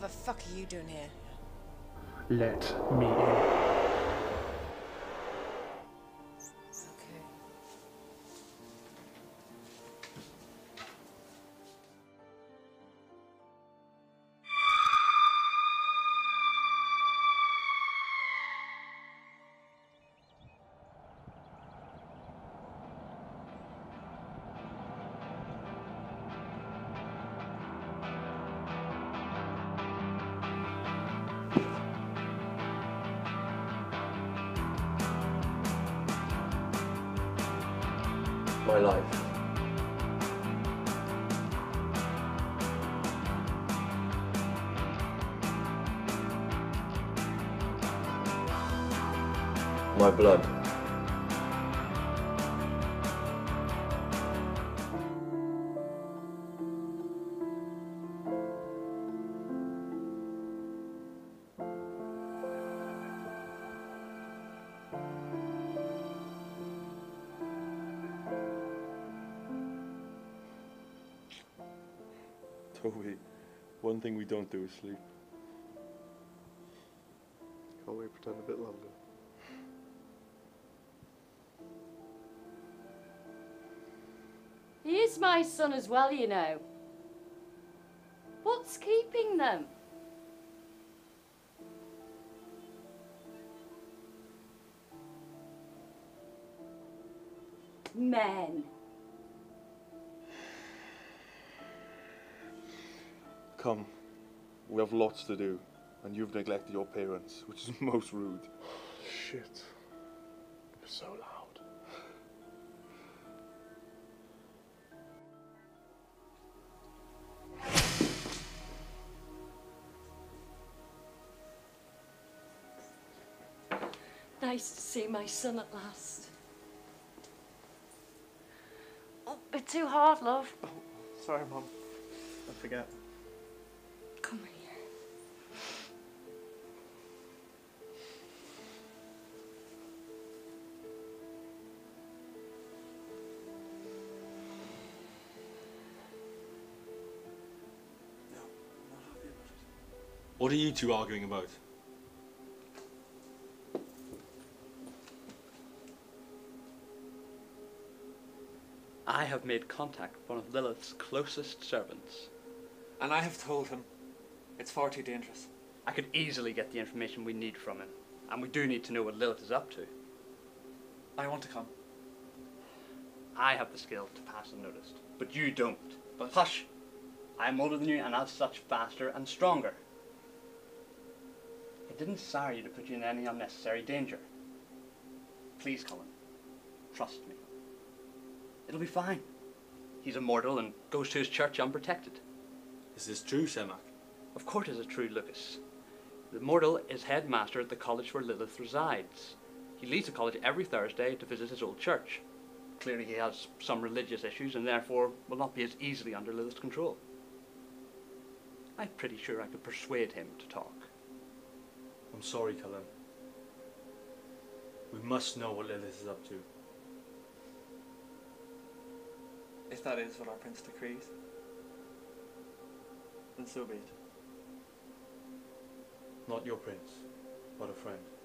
What the fuck are you doing here? Let me in. Okay. My life. My blood. Oh wait, one thing we don't do is sleep. Can't we pretend a bit longer? He is my son as well, you know. What's keeping them? Men. Come, we have lots to do, and you've neglected your parents, which is most rude. Shit. You're so loud. Nice to see my son at last. Oh, a bit too hard, love. Oh, sorry, Mum. I forget. Come here. No, not happy about it. What are you two arguing about? I have made contact with one of Lilith's closest servants. And I have told him. It's far too dangerous. I could easily get the information we need from him. And we do need to know what Lilith is up to. I want to come. I have the skill to pass unnoticed, but you don't. But hush! I am older than you and as such faster and stronger. I didn't sire you to put you in any unnecessary danger. Please, Cullen, trust me. It'll be fine. He's immortal and goes to his church unprotected. Is this true, Semak? Of course it's true, Lucas. The mortal is headmaster at the college where Lilith resides. He leaves the college every Thursday to visit his old church. Clearly he has some religious issues and therefore will not be as easily under Lilith's control. I'm pretty sure I could persuade him to talk. I'm sorry, Cullen. We must know what Lilith is up to. If that is what our prince decrees, then so be it. Not your prince, but a friend.